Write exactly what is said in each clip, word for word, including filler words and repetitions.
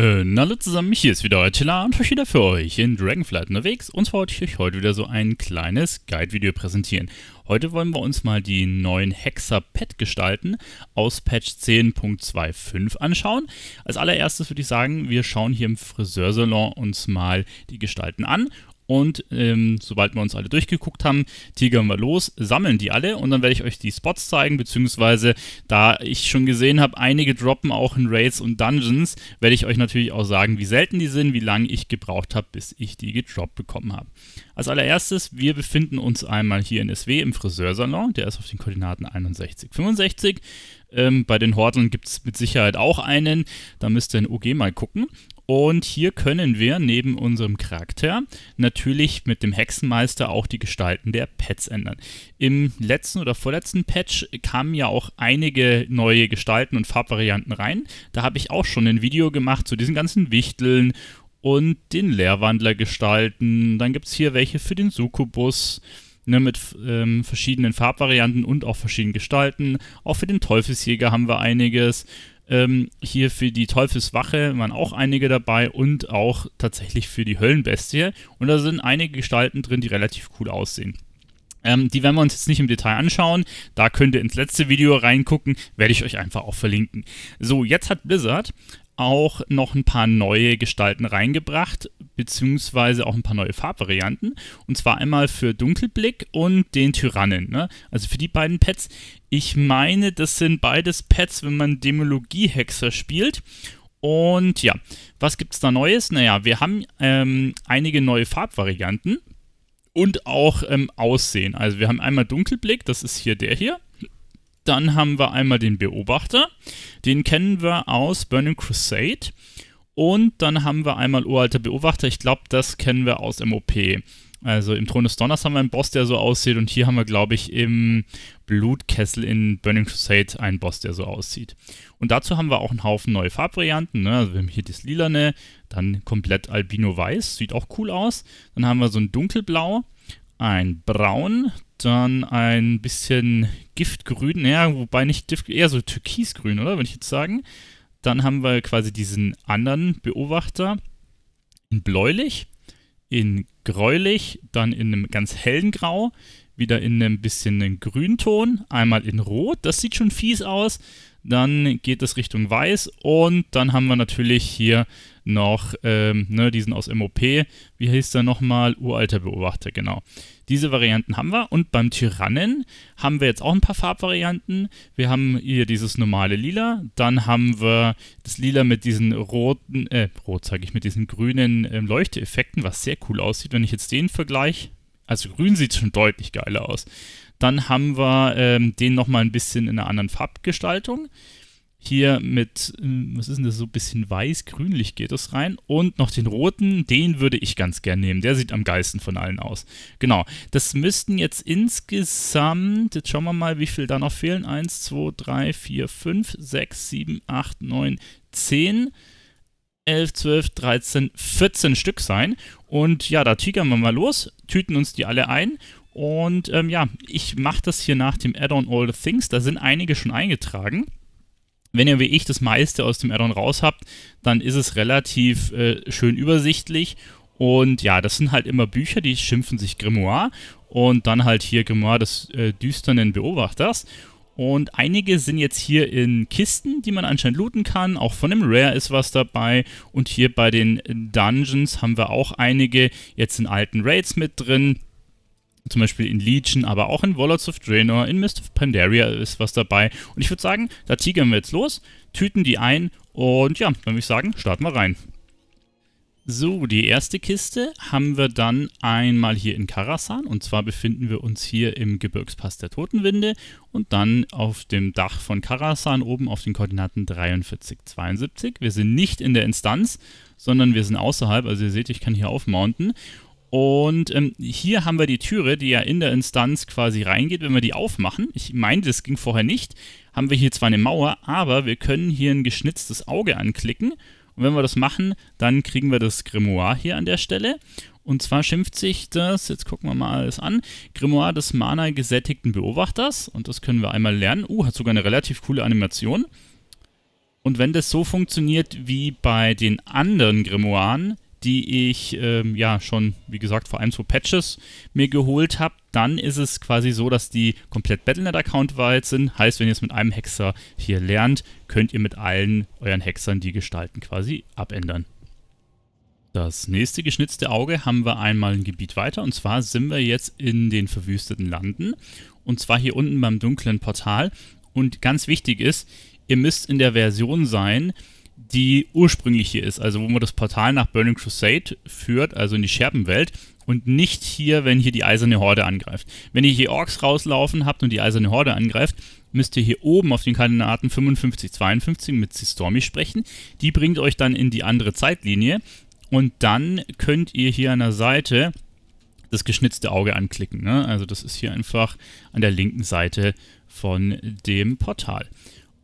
Na hallo zusammen, hier ist wieder euer Telar und euch wieder für euch in Dragonflight unterwegs. Und zwar wollte ich euch heute wieder so ein kleines Guide-Video präsentieren. Heute wollen wir uns mal die neuen Hexer-Pet-Gestalten aus Patch zehn Punkt zwei Punkt fünf anschauen. Als allererstes würde ich sagen, wir schauen hier im Friseursalon uns mal die Gestalten an. Und ähm, sobald wir uns alle durchgeguckt haben, tigern wir los, sammeln die alle und dann werde ich euch die Spots zeigen, beziehungsweise da ich schon gesehen habe, einige droppen auch in Raids und Dungeons, werde ich euch natürlich auch sagen, wie selten die sind, wie lange ich gebraucht habe, bis ich die gedroppt bekommen habe. Als allererstes, wir befinden uns einmal hier in S W im Friseursalon, der ist auf den Koordinaten einundsechzig, fünfundsechzig. Ähm, bei den Hortlern gibt es mit Sicherheit auch einen, da müsst ihr in O G mal gucken. Und hier können wir neben unserem Charakter natürlich mit dem Hexenmeister auch die Gestalten der Pets ändern. Im letzten oder vorletzten Patch kamen ja auch einige neue Gestalten und Farbvarianten rein. Da habe ich auch schon ein Video gemacht zu diesen ganzen Wichteln und den Lehrwandlergestalten. Dann gibt es hier welche für den Succubus, ne, mit ähm, verschiedenen Farbvarianten und auch verschiedenen Gestalten. Auch für den Teufelsjäger haben wir einiges. Ähm, hier für die Teufelswache waren auch einige dabei und auch tatsächlich für die Höllenbestie. Und da sind einige Gestalten drin, die relativ cool aussehen. Ähm, die werden wir uns jetzt nicht im Detail anschauen. Da könnt ihr ins letzte Video reingucken, werde ich euch einfach auch verlinken. So, jetzt hat Blizzard auch noch ein paar neue Gestalten reingebracht, beziehungsweise auch ein paar neue Farbvarianten. Und zwar einmal für Dunkelblick und den Tyrannen, ne? Also für die beiden Pets. Ich meine, das sind beides Pets, wenn man Dämologie-Hexer spielt. Und ja, was gibt es da Neues? Naja, wir haben ähm, einige neue Farbvarianten und auch ähm, Aussehen. Also wir haben einmal Dunkelblick, das ist hier der hier. Dann haben wir einmal den Beobachter, den kennen wir aus Burning Crusade. Und dann haben wir einmal uralter Beobachter, ich glaube, das kennen wir aus M O P. Also im Thron des Donners haben wir einen Boss, der so aussieht. Und hier haben wir, glaube ich, im Blutkessel in Burning Crusade einen Boss, der so aussieht. Und dazu haben wir auch einen Haufen neue Farbvarianten, ne? Also wir haben hier das Lilane, dann komplett Albino-Weiß, sieht auch cool aus. Dann haben wir so ein Dunkelblau, ein Braun, dann ein bisschen Giftgrün, ja, wobei nicht Gift, eher so Türkisgrün, oder, würde ich jetzt sagen. Dann haben wir quasi diesen anderen Beobachter in bläulich, in gräulich, dann in einem ganz hellen Grau, wieder in einem bisschen einen Grünton, einmal in Rot, das sieht schon fies aus, dann geht es Richtung Weiß und dann haben wir natürlich hier noch ähm, ne, diesen aus M O P, wie hieß der nochmal, uralter Beobachter, genau. Diese Varianten haben wir und beim Tyrannen haben wir jetzt auch ein paar Farbvarianten. Wir haben hier dieses normale Lila, dann haben wir das Lila mit diesen roten, äh, rot sage ich, mit diesen grünen äh, Leuchteffekten, was sehr cool aussieht, wenn ich jetzt den vergleiche. Also grün sieht schon deutlich geiler aus. Dann haben wir ähm, den nochmal ein bisschen in einer anderen Farbgestaltung. Hier mit, was ist denn das, so ein bisschen weiß-grünlich geht das rein. Und noch den roten, den würde ich ganz gern nehmen. Der sieht am geilsten von allen aus. Genau, das müssten jetzt insgesamt, jetzt schauen wir mal, wie viel da noch fehlen. eins, zwei, drei, vier, fünf, sechs, sieben, acht, neun, zehn, elf, zwölf, dreizehn, vierzehn Stück sein. Und ja, da tigern wir mal los, tüten uns die alle ein. Und ähm, ja, ich mache das hier nach dem Add-on All the Things. Da sind einige schon eingetragen. Wenn ihr wie ich das meiste aus dem Add-on raus habt, dann ist es relativ äh, schön übersichtlich. Und ja, das sind halt immer Bücher, die schimpfen sich Grimoire. Und dann halt hier Grimoire des äh, düsternen Beobachters. Und einige sind jetzt hier in Kisten, die man anscheinend looten kann. Auch von dem Rare ist was dabei. Und hier bei den Dungeons haben wir auch einige jetzt in alten Raids mit drin. Zum Beispiel in Legion, aber auch in Warlords of Draenor, in Mists of Pandaria ist was dabei. Und ich würde sagen, da tigern wir jetzt los, tüten die ein und ja, dann würde ich sagen, starten wir rein. So, die erste Kiste haben wir dann einmal hier in Karasan und zwar befinden wir uns hier im Gebirgspass der Totenwinde und dann auf dem Dach von Karasan oben auf den Koordinaten dreiundvierzig, zweiundsiebzig. Wir sind nicht in der Instanz, sondern wir sind außerhalb, also ihr seht, ich kann hier aufmounten. Und ähm, hier haben wir die Türe, die ja in der Instanz quasi reingeht, wenn wir die aufmachen. Ich meine, das ging vorher nicht. Haben wir hier zwar eine Mauer, aber wir können hier ein geschnitztes Auge anklicken. Und wenn wir das machen, dann kriegen wir das Grimoire hier an der Stelle. Und zwar schimpft sich das, jetzt gucken wir mal alles an, Grimoire des managesättigten Beobachters. Und das können wir einmal lernen. Uh, hat sogar eine relativ coole Animation. Und wenn das so funktioniert wie bei den anderen Grimoiren, die ich ähm, ja schon, wie gesagt, vor allem so Patches mir geholt habe, dann ist es quasi so, dass die komplett Battle.net-Account-weit sind. Heißt, wenn ihr es mit einem Hexer hier lernt, könnt ihr mit allen euren Hexern die Gestalten quasi abändern. Das nächste geschnitzte Auge haben wir einmal ein Gebiet weiter, und zwar sind wir jetzt in den verwüsteten Landen, und zwar hier unten beim dunklen Portal. Und ganz wichtig ist, ihr müsst in der Version sein, die ursprünglich hier ist, also wo man das Portal nach Burning Crusade führt, also in die Scherbenwelt, und nicht hier, wenn hier die Eiserne Horde angreift. Wenn ihr hier Orks rauslaufen habt und die Eiserne Horde angreift, müsst ihr hier oben auf den Kandidaten fünfundfünfzig, zweiundfünfzig mit Stormy sprechen. Die bringt euch dann in die andere Zeitlinie, und dann könnt ihr hier an der Seite das geschnitzte Auge anklicken, ne? Also das ist hier einfach an der linken Seite von dem Portal.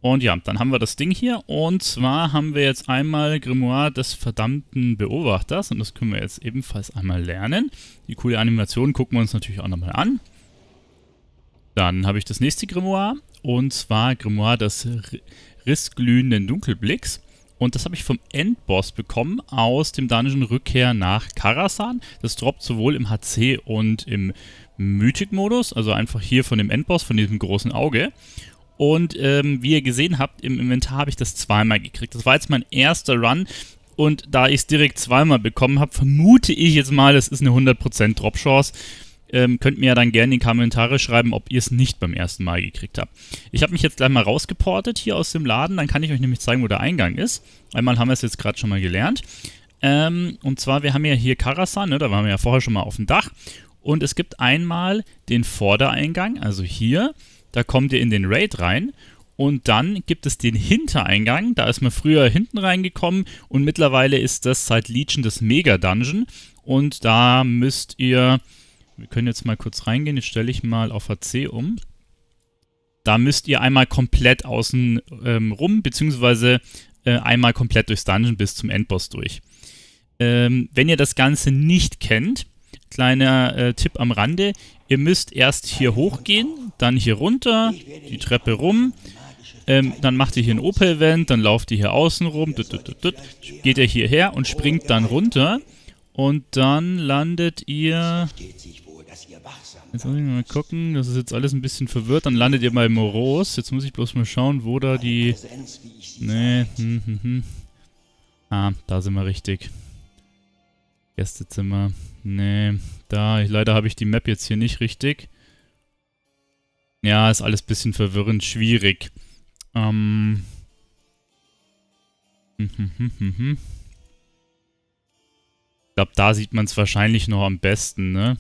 Und ja, dann haben wir das Ding hier, und zwar haben wir jetzt einmal Grimoire des verdammten Beobachters, und das können wir jetzt ebenfalls einmal lernen. Die coole Animation gucken wir uns natürlich auch nochmal an. Dann habe ich das nächste Grimoire, und zwar Grimoire des rissglühenden Dunkelblicks. Und das habe ich vom Endboss bekommen aus dem Dungeon Rückkehr nach Kharasan. Das droppt sowohl im H C und im Mythic-Modus, also einfach hier von dem Endboss, von diesem großen Auge. Und ähm, wie ihr gesehen habt, im Inventar habe ich das zweimal gekriegt. Das war jetzt mein erster Run, und da ich es direkt zweimal bekommen habe, vermute ich jetzt mal, das ist eine hundert Prozent Drop-Chance. Ähm, könnt mir ja dann gerne in die Kommentare schreiben, ob ihr es nicht beim ersten Mal gekriegt habt. Ich habe mich jetzt gleich mal rausgeportet hier aus dem Laden, dann kann ich euch nämlich zeigen, wo der Eingang ist. Einmal haben wir es jetzt gerade schon mal gelernt. Ähm, und zwar, wir haben ja hier Kharasan, ne? Da waren wir ja vorher schon mal auf dem Dach. Und es gibt einmal den Vordereingang, also hier. Da kommt ihr in den Raid rein, und dann gibt es den Hintereingang. Da ist man früher hinten reingekommen, und mittlerweile ist das seit Legion das Mega-Dungeon. Und da müsst ihr, wir können jetzt mal kurz reingehen, jetzt stelle ich mal auf H C um. Da müsst ihr einmal komplett außen ähm, rum, beziehungsweise äh, einmal komplett durchs Dungeon bis zum Endboss durch. Ähm, wenn ihr das Ganze nicht kennt, kleiner äh, Tipp am Rande, ihr müsst erst hier hochgehen, dann hier runter, die Treppe rum, ähm, dann macht ihr hier ein Opel-Event, dann lauft ihr hier außen rum, dut, dut, dut, dut, geht ihr hierher und springt dann runter, und dann landet ihr, jetzt muss ich mal gucken, das ist jetzt alles ein bisschen verwirrt, dann landet ihr bei Moros, jetzt muss ich bloß mal schauen, wo da die, nee, hm, hm, hm. Ah, da sind wir richtig. Gästezimmer. Nee, da, leider habe ich die Map jetzt hier nicht richtig. Ja, ist alles ein bisschen verwirrend, schwierig. Ähm. Ich glaube, da sieht man es wahrscheinlich noch am besten, ne?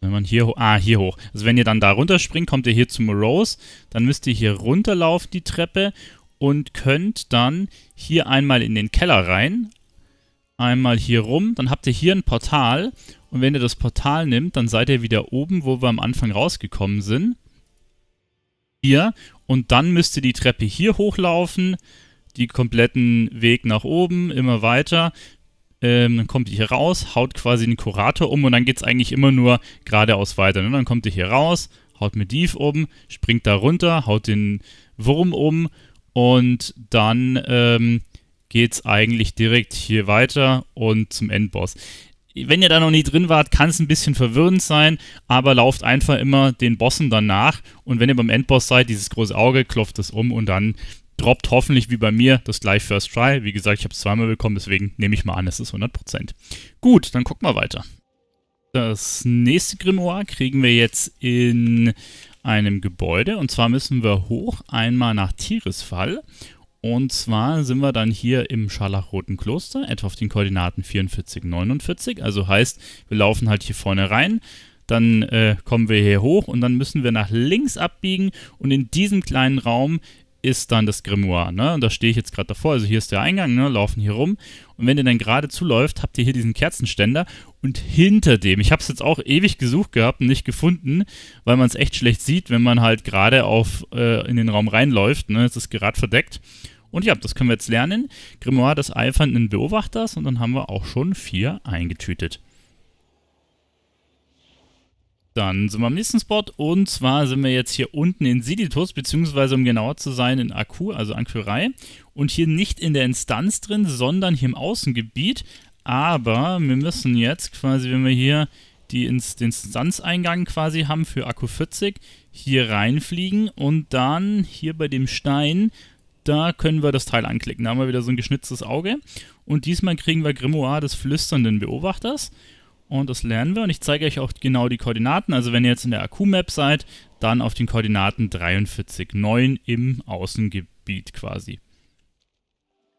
Wenn man hier hoch. Ah, hier hoch. Also wenn ihr dann da runterspringt, kommt ihr hier zu Morose. Dann müsst ihr hier runterlaufen, die Treppe. Und könnt dann hier einmal in den Keller rein. Einmal hier rum, dann habt ihr hier ein Portal, und wenn ihr das Portal nimmt, dann seid ihr wieder oben, wo wir am Anfang rausgekommen sind. Hier, und dann müsst ihr die Treppe hier hochlaufen, die kompletten Weg nach oben, immer weiter. Ähm, dann kommt ihr hier raus, haut quasi den Kurator um, und dann geht es eigentlich immer nur geradeaus weiter. Ne? Dann kommt ihr hier raus, haut Mediv um, springt da runter, haut den Wurm um, und dann Ähm, geht es eigentlich direkt hier weiter und zum Endboss. Wenn ihr da noch nie drin wart, kann es ein bisschen verwirrend sein, aber lauft einfach immer den Bossen danach, und wenn ihr beim Endboss seid, dieses große Auge, klopft es um, und dann droppt hoffentlich wie bei mir das gleich First Try. Wie gesagt, ich habe es zweimal bekommen, deswegen nehme ich mal an, es ist hundert Prozent. Gut, dann gucken wir weiter. Das nächste Grimoire kriegen wir jetzt in einem Gebäude, und zwar müssen wir hoch, einmal nach Tirisfall. Und zwar sind wir dann hier im scharlachroten Kloster, etwa auf den Koordinaten vierundvierzig, neunundvierzig. Also heißt, wir laufen halt hier vorne rein, dann äh, kommen wir hier hoch, und dann müssen wir nach links abbiegen. Und in diesem kleinen Raum ist dann das Grimoire, ne? Und da stehe ich jetzt gerade davor, also hier ist der Eingang, ne? Laufen hier rum. Und wenn ihr dann gerade zuläuft, habt ihr hier diesen Kerzenständer. Und hinter dem, ich habe es jetzt auch ewig gesucht gehabt und nicht gefunden, weil man es echt schlecht sieht, wenn man halt gerade auf äh, in den Raum reinläuft, ne? Es ist gerade verdeckt. Und ja, das können wir jetzt lernen. Grimoire des eifernden Beobachters, und dann haben wir auch schon vier eingetütet. Dann sind wir am nächsten Spot, und zwar sind wir jetzt hier unten in Siditus, beziehungsweise um genauer zu sein in Akku, also Ankyrei, und hier nicht in der Instanz drin, sondern hier im Außengebiet, aber wir müssen jetzt quasi, wenn wir hier die Inst den Instanzeingang quasi haben für Akku vierzig, hier reinfliegen und dann hier bei dem Stein, da können wir das Teil anklicken, da haben wir wieder so ein geschnitztes Auge und diesmal kriegen wir Grimoire des flüsternden Beobachters. Und das lernen wir, und ich zeige euch auch genau die Koordinaten. Also wenn ihr jetzt in der Akku-Map seid, dann auf den Koordinaten dreiundvierzig Komma neun im Außengebiet quasi.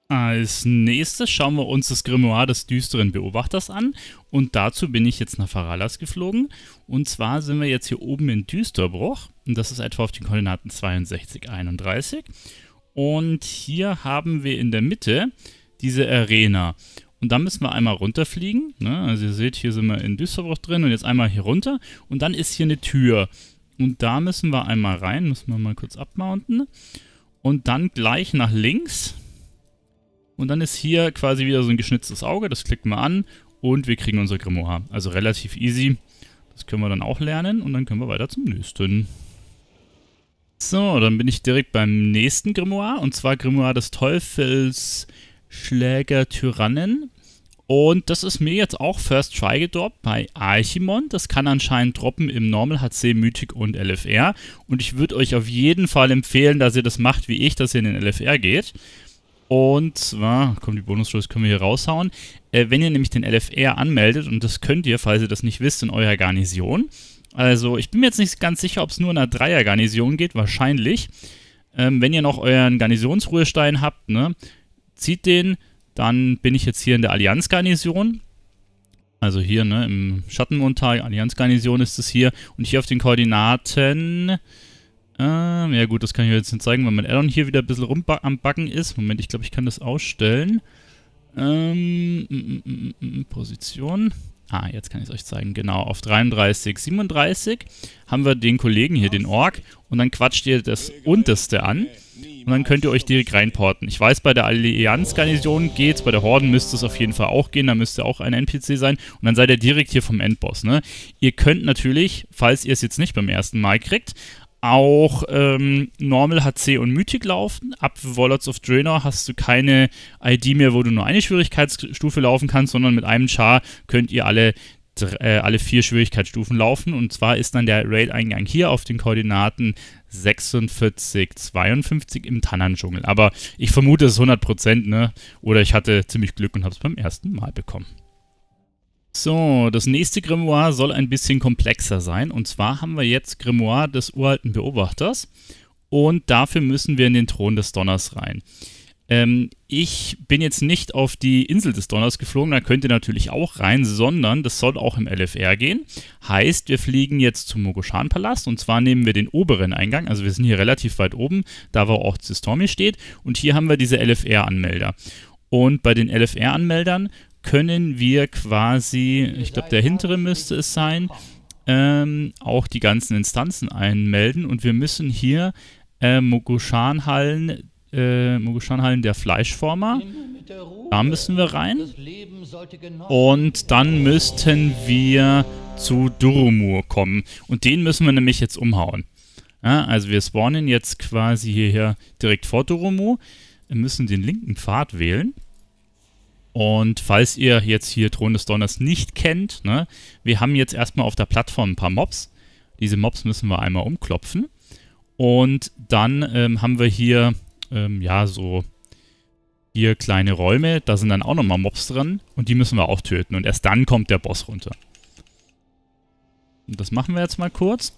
Als nächstes schauen wir uns das Grimoire des düsteren Beobachters an, und dazu bin ich jetzt nach Faralas geflogen. Und zwar sind wir jetzt hier oben in Düsterbruch, und das ist etwa auf den Koordinaten zweiundsechzig Komma einunddreißig. Und hier haben wir in der Mitte diese Arena. Und dann müssen wir einmal runterfliegen, ne? Also ihr seht, hier sind wir in Düsterbruch drin und jetzt einmal hier runter und dann ist hier eine Tür. Und da müssen wir einmal rein, müssen wir mal kurz abmounten und dann gleich nach links. Und dann ist hier quasi wieder so ein geschnitztes Auge, das klicken wir an und wir kriegen unser Grimoire. Also relativ easy, das können wir dann auch lernen und dann können wir weiter zum nächsten. So, dann bin ich direkt beim nächsten Grimoire, und zwar Grimoire des Teufels... Schlägertyrannen, und das ist mir jetzt auch First Try gedroppt bei Archimon. Das kann anscheinend droppen im Normal, H C, Mythic und L F R, und ich würde euch auf jeden Fall empfehlen, dass ihr das macht wie ich, dass ihr in den L F R geht. Und zwar, komm, die Bonus-Rolls können wir hier raushauen, äh, wenn ihr nämlich den L F R anmeldet, und das könnt ihr, falls ihr das nicht wisst, in eurer Garnison. Also ich bin mir jetzt nicht ganz sicher, ob es nur in einer Dreier-Garnison geht, wahrscheinlich. Ähm, wenn ihr noch euren Garnisonsruhestein habt, ne, zieht den, dann bin ich jetzt hier in der Allianz-Garnison, also hier, ne, im Schattenmontag, Allianz-Garnison ist es hier, und hier auf den Koordinaten, ähm, ja gut, das kann ich euch jetzt nicht zeigen, weil mein Addon hier wieder ein bisschen rum am Backen ist. Moment, ich glaube, ich kann das ausstellen, ähm, m -m -m -m Position, ah, jetzt kann ich es euch zeigen, genau, auf dreiunddreißig Komma siebenunddreißig haben wir den Kollegen hier, den Ork, und dann quatscht ihr das unterste an. Und dann könnt ihr euch direkt reinporten. Ich weiß, bei der Allianz-Garnison geht's, bei der Horden müsste es auf jeden Fall auch gehen, da müsste auch ein N P C sein. Und dann seid ihr direkt hier vom Endboss, ne? Ihr könnt natürlich, falls ihr es jetzt nicht beim ersten Mal kriegt, auch ähm, Normal, H C und Mythic laufen. Ab Warlords of Draenor hast du keine I D mehr, wo du nur eine Schwierigkeitsstufe laufen kannst, sondern mit einem Char könnt ihr alle, äh, alle vier Schwierigkeitsstufen laufen. Und zwar ist dann der Raid-Eingang hier auf den Koordinaten sechsundvierzig Komma zweiundfünfzig im Tannen-Dschungel. Aber ich vermute, es ist hundert Prozent, ne? Oder ich hatte ziemlich Glück und habe es beim ersten Mal bekommen. So, das nächste Grimoire soll ein bisschen komplexer sein. Und zwar haben wir jetzt Grimoire des uralten Beobachters. Und dafür müssen wir in den Thron des Donners rein. Ähm, ich bin jetzt nicht auf die Insel des Donners geflogen, da könnt ihr natürlich auch rein, sondern das soll auch im L F R gehen. Heißt, wir fliegen jetzt zum Mogu'shan-Palast, und zwar nehmen wir den oberen Eingang, also wir sind hier relativ weit oben, da wo auch Zistormi steht, und hier haben wir diese L F R-Anmelder. Und bei den L F R-Anmeldern können wir quasi, ich glaube der hintere müsste es sein, ähm, auch die ganzen Instanzen einmelden, und wir müssen hier äh, Mogu'shan-Hallen Äh, Mogu'shan-Hallen der Fleischformer. Da müssen wir rein. Und dann müssten wir zu Durumu kommen. Und den müssen wir nämlich jetzt umhauen. Ja, also wir spawnen jetzt quasi hierher direkt vor Durumu. Wir müssen den linken Pfad wählen. Und falls ihr jetzt hier Thron des Donners nicht kennt, ne, wir haben jetzt erstmal auf der Plattform ein paar Mobs. Diese Mobs müssen wir einmal umklopfen. Und dann ähm, haben wir hier Ähm, ja, so hier kleine Räume, da sind dann auch nochmal Mobs dran und die müssen wir auch töten, und erst dann kommt der Boss runter. Und das machen wir jetzt mal kurz,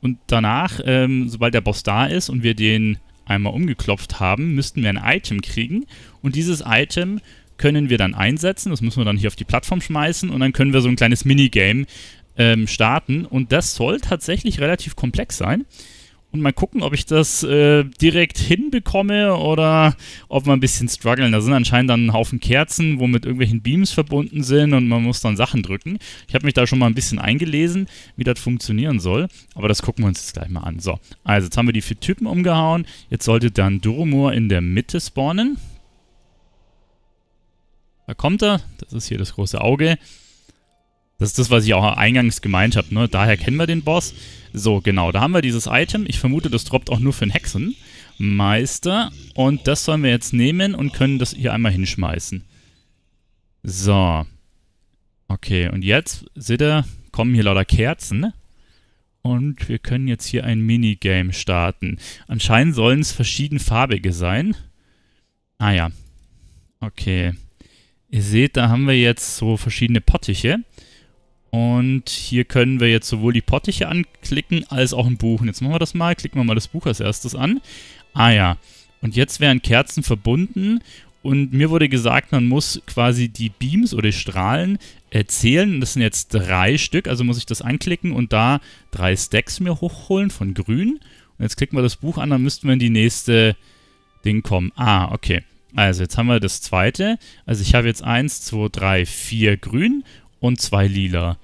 und danach, ähm, sobald der Boss da ist und wir den einmal umgeklopft haben, müssten wir ein Item kriegen, und dieses Item können wir dann einsetzen, das müssen wir dann hier auf die Plattform schmeißen, und dann können wir so ein kleines Minigame ähm, starten, und das soll tatsächlich relativ komplex sein. Und mal gucken, ob ich das äh, direkt hinbekomme oder ob wir ein bisschen strugglen. Da sind anscheinend dann ein Haufen Kerzen, wo mit irgendwelchen Beams verbunden sind, und man muss dann Sachen drücken. Ich habe mich da schon mal ein bisschen eingelesen, wie das funktionieren soll. Aber das gucken wir uns jetzt gleich mal an. So, also jetzt haben wir die vier Typen umgehauen. Jetzt sollte dann Durumur in der Mitte spawnen. Da kommt er. Das ist hier das große Auge. Das ist das, was ich auch eingangs gemeint habe, ne? Daher kennen wir den Boss. So, genau, da haben wir dieses Item. Ich vermute, das droppt auch nur für einen Hexenmeister. Und das sollen wir jetzt nehmen und können das hier einmal hinschmeißen. So. Okay, und jetzt, seht ihr, kommen hier lauter Kerzen. Und wir können jetzt hier ein Minigame starten. Anscheinend sollen es verschiedenfarbige sein. Ah ja. Okay. Ihr seht, da haben wir jetzt so verschiedene Pottiche. Und hier können wir jetzt sowohl die Pottiche anklicken, als auch ein Buch. Und jetzt machen wir das mal. Klicken wir mal das Buch als erstes an. Ah ja. Und jetzt werden Kerzen verbunden. Und mir wurde gesagt, man muss quasi die Beams oder die Strahlen erzählen. Das sind jetzt drei Stück. Also muss ich das anklicken und da drei Stacks mir hochholen von grün. Und jetzt klicken wir das Buch an, dann müssten wir in die nächste Ding kommen. Ah, okay. Also jetzt haben wir das zweite. Also ich habe jetzt eins, zwei, drei, vier grün und zwei lila.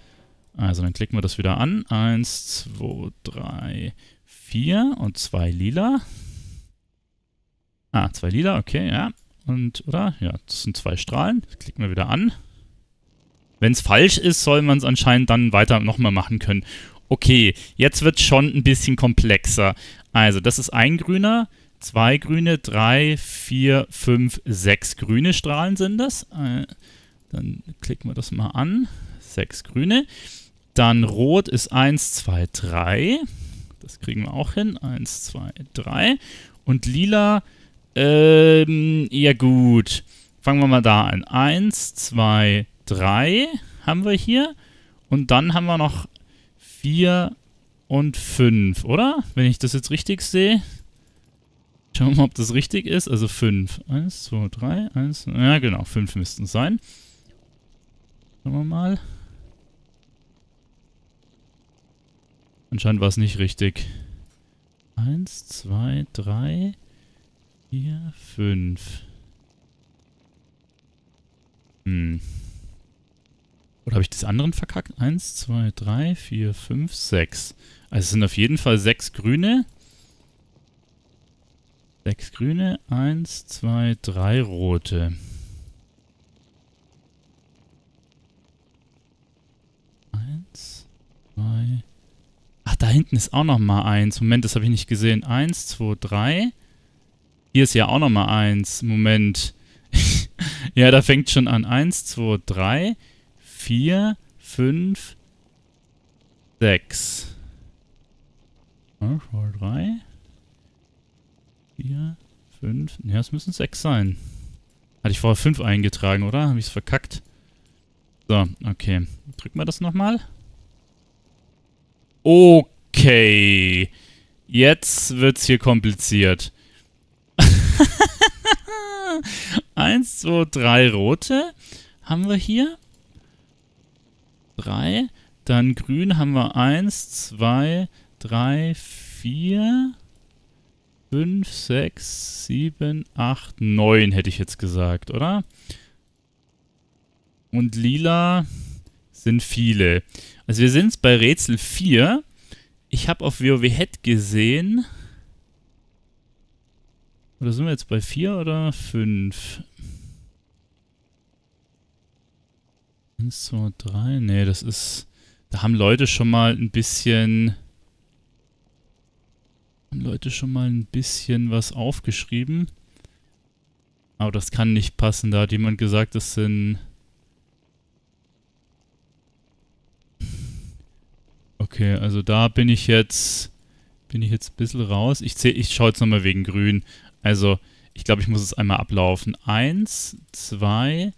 Also dann klicken wir das wieder an. eins, zwei, drei, vier und zwei lila. Ah, zwei lila, okay, ja. Und, oder? Ja, das sind zwei Strahlen. Das klicken wir wieder an. Wenn es falsch ist, soll man es anscheinend dann weiter nochmal machen können. Okay, jetzt wird es schon ein bisschen komplexer. Also, das ist ein grüner, zwei grüne, drei, vier, fünf, sechs grüne Strahlen sind das. Äh, dann klicken wir das mal an. Sechs grüne. Dann rot ist eins, zwei, drei. Das kriegen wir auch hin. eins, zwei, drei. Und lila... Ähm, ja gut. Fangen wir mal da an. eins, zwei, drei haben wir hier. Und dann haben wir noch vier und fünf, oder? Wenn ich das jetzt richtig sehe. Schauen wir mal, ob das richtig ist. Also fünf. eins, zwei, drei, eins. Ja genau, fünf müssten es sein. Schauen wir mal. Anscheinend war es nicht richtig. eins, zwei, drei... Hier, fünf. Hm. Oder habe ich das anderen verkackt? eins, zwei, drei, vier, fünf, sechs. Also es sind auf jeden Fall sechs grüne. sechs grüne, eins, zwei, drei rote. eins, zwei... Ach, da hinten ist auch nochmal eins. Moment, das habe ich nicht gesehen. eins, zwei, drei... Hier ist ja auch nochmal eins. Moment. Ja, da fängt schon an. eins, zwei, drei, vier, fünf, sechs. eins, zwei, drei, vier, fünf. Ja, es müssen sechs sein. Hatte ich vorher fünf eingetragen, oder? Habe ich es verkackt? So, okay. Drücken wir das nochmal. Okay. Jetzt wird's hier kompliziert. eins, zwei, drei rote haben wir hier. drei. Dann grün haben wir eins, zwei, drei, vier, fünf, sechs, sieben, acht, neun hätte ich jetzt gesagt, oder? Und lila sind viele. Also wir sind jetzt bei Rätsel vier. Ich habe auf WoW-Head gesehen... Oder sind wir jetzt bei vier oder fünf? eins, zwei, drei. Ne, das ist... Da haben Leute schon mal ein bisschen... Haben Leute schon mal ein bisschen was aufgeschrieben. Aber das kann nicht passen. Da hat jemand gesagt, das sind... Okay, also da bin ich jetzt... Bin ich jetzt ein bisschen raus. Ich, ich schaue jetzt nochmal wegen grün. Also, ich glaube, ich muss es einmal ablaufen. Eins, zwei,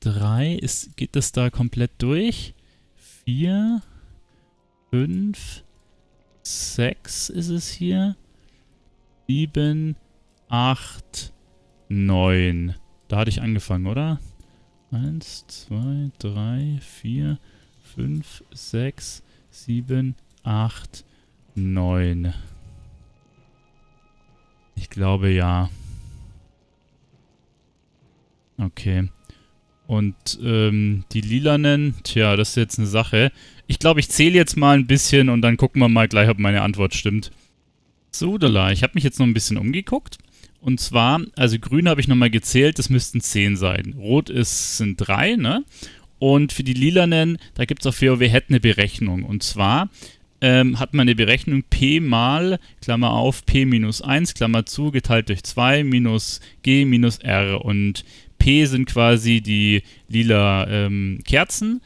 drei. Ist, geht das da komplett durch? Vier, fünf, sechs ist es hier. Sieben, acht, neun. Da hatte ich angefangen, oder? Eins, zwei, drei, vier, fünf, sechs, sieben, acht, neun. Ich glaube, ja. Okay. Und ähm, die lilanen, tja, das ist jetzt eine Sache. Ich glaube, ich zähle jetzt mal ein bisschen und dann gucken wir mal gleich, ob meine Antwort stimmt. So, Dala, ich habe mich jetzt noch ein bisschen umgeguckt. Und zwar, also grün habe ich nochmal gezählt, das müssten zehn sein. Rot ist, sind drei, ne? Und für die Lilanen, da gibt es auf WoW Head eine Berechnung. Und zwar ähm, hat man eine Berechnung P mal, Klammer auf, P minus eins, Klammer zu, geteilt durch zwei, minus G minus R. Und P sind quasi die lila ähm, Kerzen,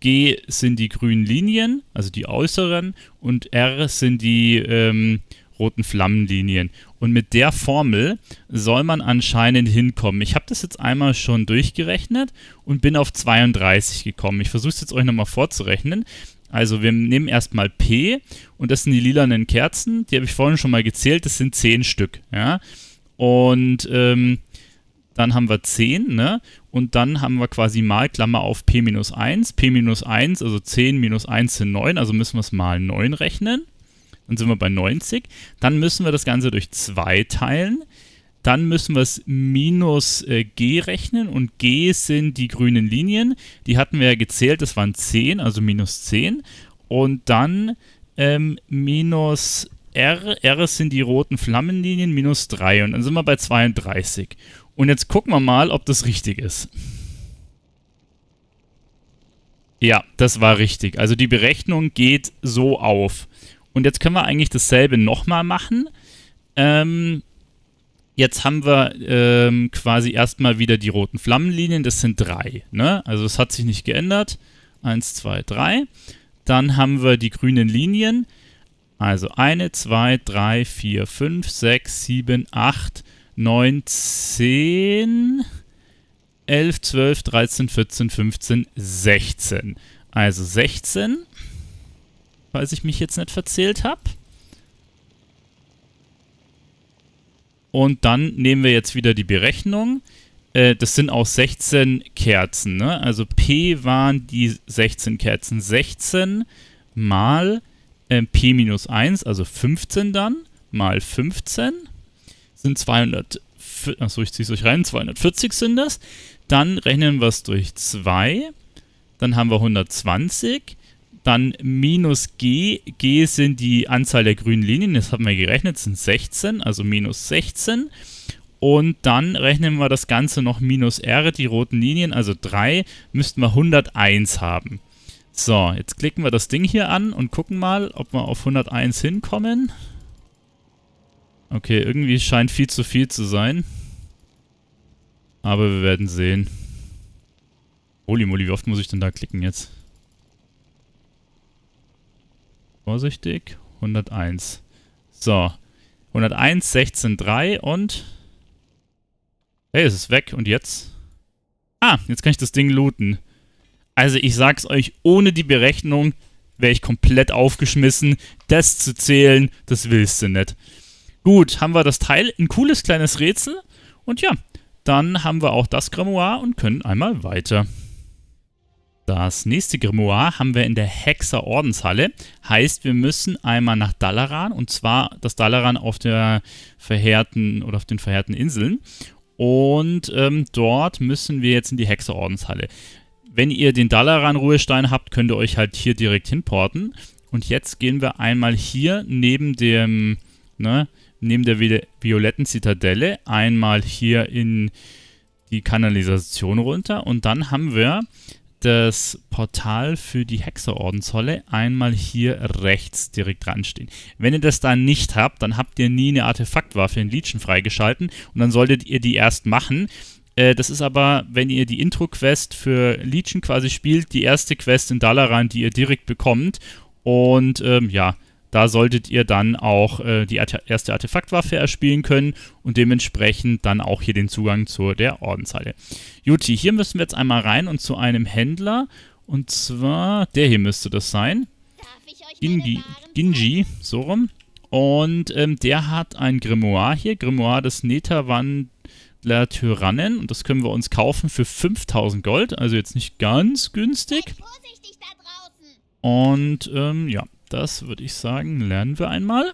G sind die grünen Linien, also die äußeren, und R sind die ähm, roten Flammenlinien. Und mit der Formel soll man anscheinend hinkommen. Ich habe das jetzt einmal schon durchgerechnet und bin auf zweiunddreißig gekommen. Ich versuche es jetzt euch nochmal vorzurechnen. Also wir nehmen erstmal P und das sind die lilanen Kerzen. Die habe ich vorhin schon mal gezählt, das sind zehn Stück. Ja? Und ähm, dann haben wir zehn, ne? Und dann haben wir quasi mal, Klammer auf, P minus eins. P minus eins, also zehn minus eins sind neun, also müssen wir es mal neun rechnen. Dann sind wir bei neunzig. Dann müssen wir das Ganze durch zwei teilen. Dann müssen wir es minus äh, G rechnen. Und G sind die grünen Linien. Die hatten wir ja gezählt, das waren zehn, also minus zehn. Und dann ähm, minus R. R sind die roten Flammenlinien, minus drei. Und dann sind wir bei zweiunddreißig. Und jetzt gucken wir mal, ob das richtig ist. Ja, das war richtig. Also die Berechnung geht so auf. Und jetzt können wir eigentlich dasselbe nochmal machen. Ähm, jetzt haben wir ähm, quasi erstmal wieder die roten Flammenlinien. Das sind drei. Ne? Also das hat sich nicht geändert. eins, zwei, drei. Dann haben wir die grünen Linien. Also eins, zwei, drei, vier, fünf, sechs, sieben, acht, neun, zehn, elf, zwölf, dreizehn, vierzehn, fünfzehn, sechzehn. Also sechzehn, falls ich mich jetzt nicht verzählt habe. Und dann nehmen wir jetzt wieder die Berechnung. Äh, das sind auch sechzehn Kerzen, ne? Also P waren die sechzehn Kerzen. sechzehn mal äh, P minus eins, also fünfzehn dann, mal fünfzehn. Sind zweihundertvierzig, achso, ich ziehe es euch rein, zweihundertvierzig sind das. Dann rechnen wir es durch zwei, dann haben wir hundertzwanzig, dann minus G, G sind die Anzahl der grünen Linien, das haben wir gerechnet, sind sechzehn, also minus sechzehn. Und dann rechnen wir das Ganze noch minus R, die roten Linien, also drei, müssten wir hunderteins haben. So, jetzt klicken wir das Ding hier an und gucken mal, ob wir auf hunderteins hinkommen. Okay, irgendwie scheint viel zu viel zu sein. Aber wir werden sehen. Holy moly, wie oft muss ich denn da klicken jetzt? Vorsichtig. hunderteins. So. hunderteins, sechzehn, drei und... Hey, es ist weg. Und jetzt? Ah, jetzt kann ich das Ding looten. Also ich sag's euch, ohne die Berechnung wäre ich komplett aufgeschmissen. Das zu zählen, das willst du nicht. Gut, haben wir das Teil, ein cooles kleines Rätsel und ja, dann haben wir auch das Grimoire und können einmal weiter. Das nächste Grimoire haben wir in der Hexer-Ordenshalle, heißt wir müssen einmal nach Dalaran und zwar das Dalaran auf der verheerten oder auf den verheerten Inseln und ähm, dort müssen wir jetzt in die Hexer-Ordenshalle. Wenn ihr den Dalaran-Ruhestein habt, könnt ihr euch halt hier direkt hinporten und jetzt gehen wir einmal hier neben dem, ne, neben der violetten Zitadelle einmal hier in die Kanalisation runter und dann haben wir das Portal für die Hexerordenshalle einmal hier rechts direkt dran stehen. Wenn ihr das da nicht habt, dann habt ihr nie eine Artefaktwaffe in Legion freigeschalten und dann solltet ihr die erst machen. Äh, das ist aber, wenn ihr die Intro-Quest für Legion quasi spielt, die erste Quest in Dalaran, die ihr direkt bekommt und ähm, ja, da solltet ihr dann auch äh, die erste Artefaktwaffe erspielen können und dementsprechend dann auch hier den Zugang zu der Ordenshalle. Juti, hier müssen wir jetzt einmal rein und zu einem Händler. Und zwar, der hier müsste das sein. Ginji, Ginji, so rum. Und ähm, der hat ein Grimoire hier, Grimoire des Netherwandlertyrannen. Und das können wir uns kaufen für fünftausend Gold, also jetzt nicht ganz günstig. Seid vorsichtig da draußen. Und ähm, ja. Das würde ich sagen, lernen wir einmal.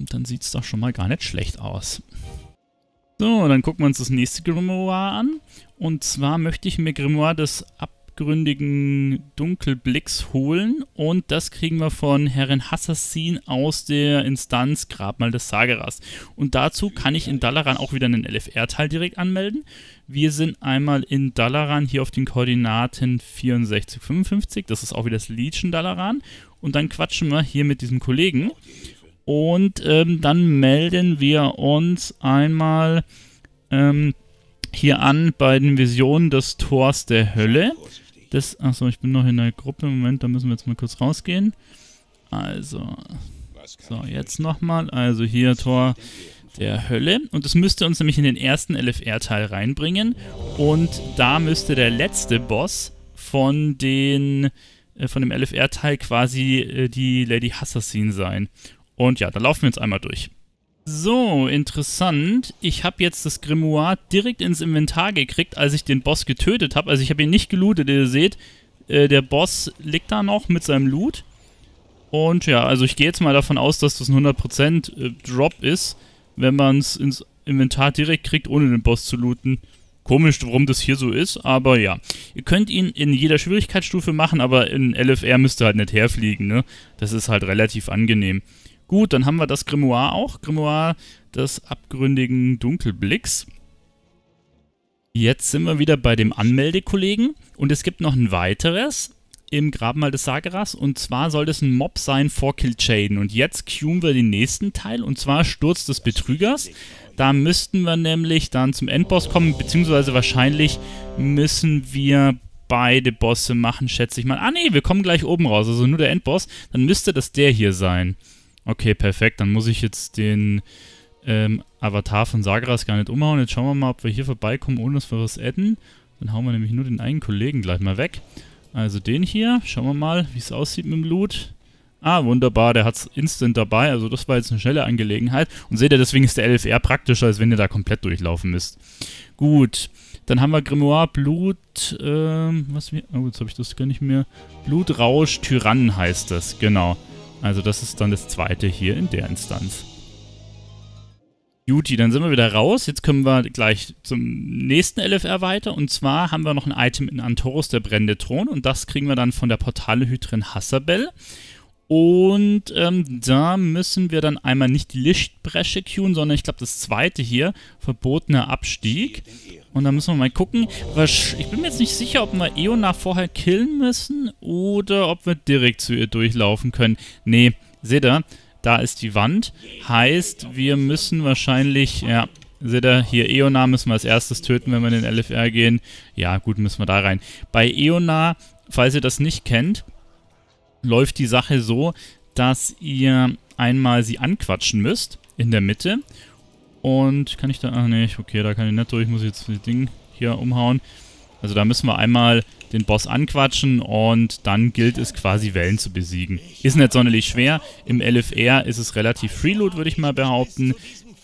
Und dann sieht es doch schon mal gar nicht schlecht aus. So, dann gucken wir uns das nächste Grimoire an. Und zwar möchte ich mir Grimoire des abgründigen Dunkelblicks holen und das kriegen wir von Herren Hassassin aus der Instanz Grabmal des Sargeras. Und dazu kann ich in Dalaran auch wieder einen L F R-Teil direkt anmelden. Wir sind einmal in Dalaran hier auf den Koordinaten vierundsechzig, fünfundfünfzig, das ist auch wieder das Legion Dalaran und dann quatschen wir hier mit diesem Kollegen und ähm, dann melden wir uns einmal ähm, hier an bei den Visionen des Tors der Hölle. Das, achso, ich bin noch in der Gruppe. Moment, da müssen wir jetzt mal kurz rausgehen. Also, so, jetzt nochmal. Also hier Tor der Hölle. Und das müsste uns nämlich in den ersten L F R-Teil reinbringen. Und da müsste der letzte Boss von den äh, von dem L F R-Teil quasi äh, die Lady Hassassin sein. Und ja, da laufen wir jetzt einmal durch. So, interessant. Ich habe jetzt das Grimoire direkt ins Inventar gekriegt, als ich den Boss getötet habe. Also ich habe ihn nicht gelootet, ihr seht. Äh, der Boss liegt da noch mit seinem Loot. Und ja, also ich gehe jetzt mal davon aus, dass das ein hundert Prozent Drop ist, wenn man es ins Inventar direkt kriegt, ohne den Boss zu looten. Komisch, warum das hier so ist, aber ja. Ihr könnt ihn in jeder Schwierigkeitsstufe machen, aber in L F R müsst ihr halt nicht herfliegen, ne? Das ist halt relativ angenehm. Gut, dann haben wir das Grimoire auch. Grimoire des abgründigen Dunkelblicks. Jetzt sind wir wieder bei dem Anmeldekollegen. Und es gibt noch ein weiteres im Grabmal des Sargeras. Und zwar soll das ein Mob sein vor Kil'jaeden. Und jetzt queuen wir den nächsten Teil. Und zwar Sturz des Betrügers. Da müssten wir nämlich dann zum Endboss kommen. Beziehungsweise wahrscheinlich müssen wir beide Bosse machen, schätze ich mal. Ah nee, wir kommen gleich oben raus. Also nur der Endboss. Dann müsste das der hier sein. Okay, perfekt. Dann muss ich jetzt den ähm, Avatar von Sargeras gar nicht umhauen. Jetzt schauen wir mal, ob wir hier vorbeikommen, ohne dass wir was adden. Dann hauen wir nämlich nur den einen Kollegen gleich mal weg. Also den hier. Schauen wir mal, wie es aussieht mit dem Loot. Ah, wunderbar. Der hat es instant dabei. Also das war jetzt eine schnelle Angelegenheit. Und seht ihr, deswegen ist der L F R praktischer, als wenn ihr da komplett durchlaufen müsst. Gut. Dann haben wir Grimoire Blut... Ähm, was wir... Oh, jetzt habe ich das gar nicht mehr. Blutrauschtyrannen heißt das. Genau. Also das ist dann das zweite hier in der Instanz. Juti, dann sind wir wieder raus. Jetzt können wir gleich zum nächsten L F R weiter. Und zwar haben wir noch ein Item in Antorus, der brennende Thron. Und das kriegen wir dann von der Portalehydrin Hassabel. Und ähm, da müssen wir dann einmal nicht die Lichtbresche queuen, sondern ich glaube das zweite hier, verbotener Abstieg. Und da müssen wir mal gucken. Ich bin mir jetzt nicht sicher, ob wir Eona vorher killen müssen oder ob wir direkt zu ihr durchlaufen können. Nee, seht ihr, da ist die Wand. Heißt, wir müssen wahrscheinlich, ja, seht ihr, hier Eona müssen wir als erstes töten, wenn wir in den L F R gehen. Ja, gut, müssen wir da rein. Bei Eona, falls ihr das nicht kennt, läuft die Sache so, dass ihr einmal sie anquatschen müsst in der Mitte. Und kann ich da... Ach nee, okay, da kann ich nicht durch. Ich muss jetzt das Ding hier umhauen. Also da müssen wir einmal den Boss anquatschen und dann gilt es quasi Wellen zu besiegen. Ist nicht sonderlich schwer. Im L F R ist es relativ freeload, würde ich mal behaupten.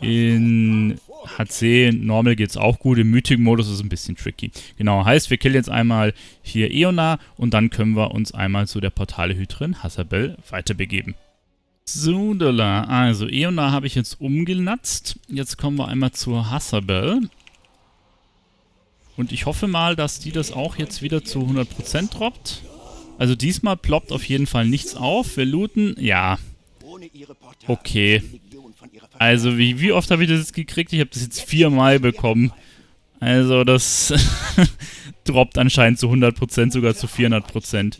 In H C Normal geht es auch gut. Im Mythic-Modus ist es ein bisschen tricky. Genau, heißt, wir killen jetzt einmal hier Eona und dann können wir uns einmal zu der Portalehydrin Hassabel weiterbegeben. So, Dollar. Also, Eona habe ich jetzt umgenatzt. Jetzt kommen wir einmal zur Hassabel. Und ich hoffe mal, dass die das auch jetzt wieder zu hundert Prozent droppt. Also, diesmal ploppt auf jeden Fall nichts auf. Wir looten. Ja. Okay. Also, wie, wie oft habe ich das jetzt gekriegt? Ich habe das jetzt viermal bekommen. Also, das droppt anscheinend zu hundert Prozent, sogar zu vierhundert Prozent.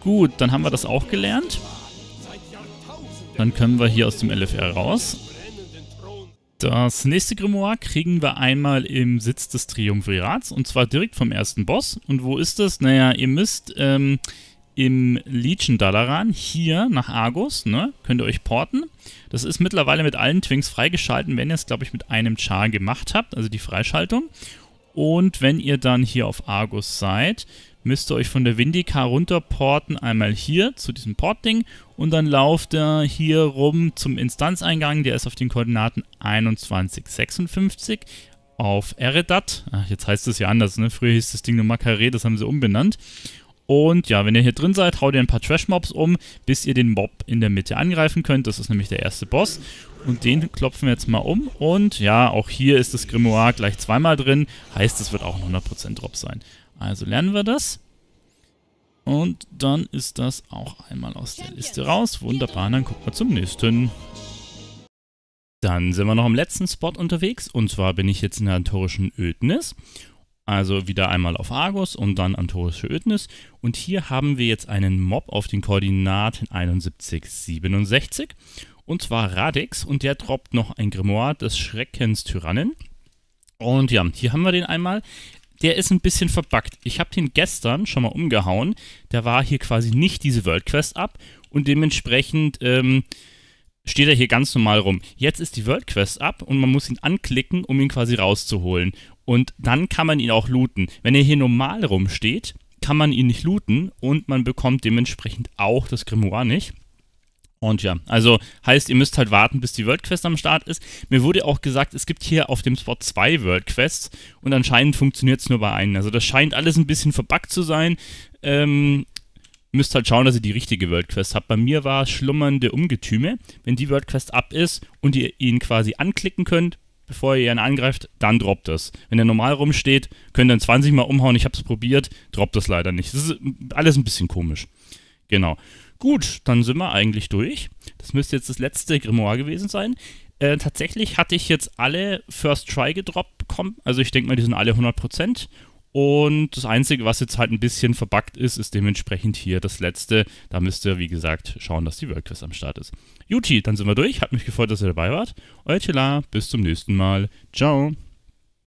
Gut, dann haben wir das auch gelernt. Dann können wir hier aus dem L F R raus. Das nächste Grimoire kriegen wir einmal im Sitz des Triumphirats und zwar direkt vom ersten Boss. Und wo ist das? Naja, ihr müsst ähm, im Legion Dalaran hier nach Argus, ne, könnt ihr euch porten. Das ist mittlerweile mit allen Twinks freigeschalten, wenn ihr es, glaube ich, mit einem Char gemacht habt, also die Freischaltung. Und wenn ihr dann hier auf Argus seid, müsst ihr euch von der Windica runterporten, einmal hier zu diesem Portding und dann lauft ihr hier rum zum Instanzeingang, der ist auf den Koordinaten einundzwanzig, sechsundfünfzig auf Eredat. Ach, jetzt heißt es ja anders, ne? Früher hieß das Ding nur Makaré, das haben sie umbenannt. Und ja, wenn ihr hier drin seid, haut ihr ein paar Trash-Mobs um, bis ihr den Mob in der Mitte angreifen könnt. Das ist nämlich der erste Boss. Und den klopfen wir jetzt mal um. Und ja, auch hier ist das Grimoire gleich zweimal drin. Heißt, es wird auch ein hundert Prozent Drop sein. Also lernen wir das. Und dann ist das auch einmal aus der Liste raus. Wunderbar, dann gucken wir zum nächsten. Dann sind wir noch im letzten Spot unterwegs. Und zwar bin ich jetzt in der antorischen Ödnis. Also wieder einmal auf Argus und dann antorische Ödnis. Und hier haben wir jetzt einen Mob auf den Koordinaten einundsiebzig, siebenundsechzig. Und zwar Radix. Und der droppt noch ein Grimoire des Schreckenstyrannen. Und ja, hier haben wir den einmal. Der ist ein bisschen verbuggt. Ich habe den gestern schon mal umgehauen. Da war hier quasi nicht diese World Quest ab. Und dementsprechend ähm, steht er hier ganz normal rum. Jetzt ist die World Quest ab und man muss ihn anklicken, um ihn quasi rauszuholen. Und dann kann man ihn auch looten. Wenn er hier normal rumsteht, kann man ihn nicht looten. Und man bekommt dementsprechend auch das Grimoire nicht. Und ja, also heißt, ihr müsst halt warten, bis die World Quest am Start ist. Mir wurde auch gesagt, es gibt hier auf dem Spot zwei World Quests und anscheinend funktioniert es nur bei einem. Also das scheint alles ein bisschen verbuggt zu sein. Ähm, müsst halt schauen, dass ihr die richtige World Quest habt. Bei mir war es schlummernde Ungetüme. Wenn die World Quest ab ist und ihr ihn quasi anklicken könnt, bevor ihr ihn angreift, dann droppt es. Wenn er normal rumsteht, könnt ihr ihn zwanzig Mal umhauen. Ich habe es probiert, droppt das leider nicht. Das ist alles ein bisschen komisch. Genau. Gut, dann sind wir eigentlich durch. Das müsste jetzt das letzte Grimoire gewesen sein. Äh, tatsächlich hatte ich jetzt alle First Try gedroppt bekommen. Also ich denke mal, die sind alle hundert Prozent. Und das Einzige, was jetzt halt ein bisschen verbuggt ist, ist dementsprechend hier das letzte. Da müsst ihr, wie gesagt, schauen, dass die World Quest am Start ist. Juti, dann sind wir durch. Hat mich gefreut, dass ihr dabei wart. Euer Telar, bis zum nächsten Mal. Ciao.